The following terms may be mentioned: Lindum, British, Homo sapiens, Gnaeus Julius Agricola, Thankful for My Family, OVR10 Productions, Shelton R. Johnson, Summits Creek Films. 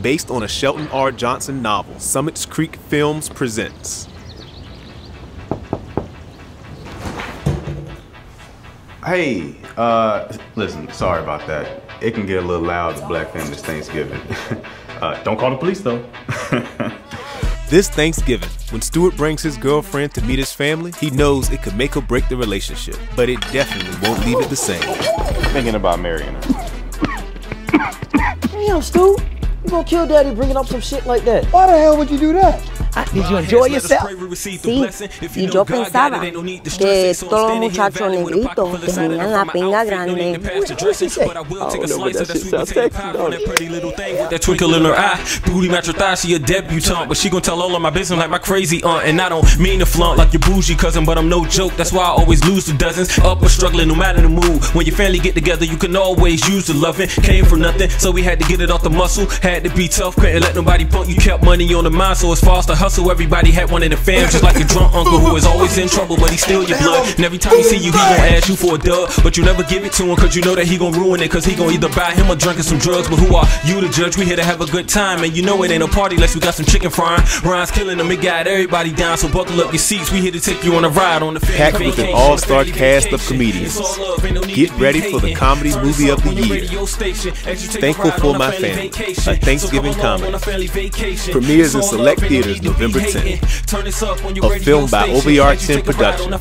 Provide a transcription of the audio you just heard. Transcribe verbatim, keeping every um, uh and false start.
based on a Shelton R. Johnson novel. Summits Creek Films presents. Hey, uh, listen, sorry about that. It can get a little loud at Black Families Thanksgiving. uh, don't call the police though. This Thanksgiving, when Stuart brings his girlfriend to meet his family, he knows it could make or break the relationship, but it definitely won't leave it the same. Thinking about marrying her. Damn, Stu, you gonna kill Daddy bringing up some shit like that? Why the hell would you do that? Ah, did you enjoy yourself? Sí, y yo pensaba que todo muchacho negrito tenía la pinga grande. That twinkle in her eye, booty match her thigh, she a debutante, but she gon' tell all of my business like my crazy aunt. And I don't mean to flaunt like your bougie cousin, but I'm no joke. That's why I always lose to dozens, up or struggling, no matter the mood. When your family get together, you can always use the loving. Came from nothing, so we had to get it off the muscle. Had to be tough, couldn't let nobody punk. You kept money on the mind, so it's false to hustle. Everybody had one in the fam, just like your drunk uncle who is always in trouble, but he's still your blood. And every time he see you, he gon' ask you for a dub, but you never give it to him, cause you know that he gon' ruin it, cause he gon' either buy him or drink some drugs. But who are you to judge? We here to have a good time, and you know it ain't a party unless you got some chicken frying. Ryan's killing them, it got everybody down, so buckle up your seats, we here to take you on a ride on the family. Packed with an all-star cast of comedians. Get ready for the comedy movie of the year, Thankful for My Family, a Thanksgiving comedy. Premieres in select theaters November tenth. A film by O V R ten Productions.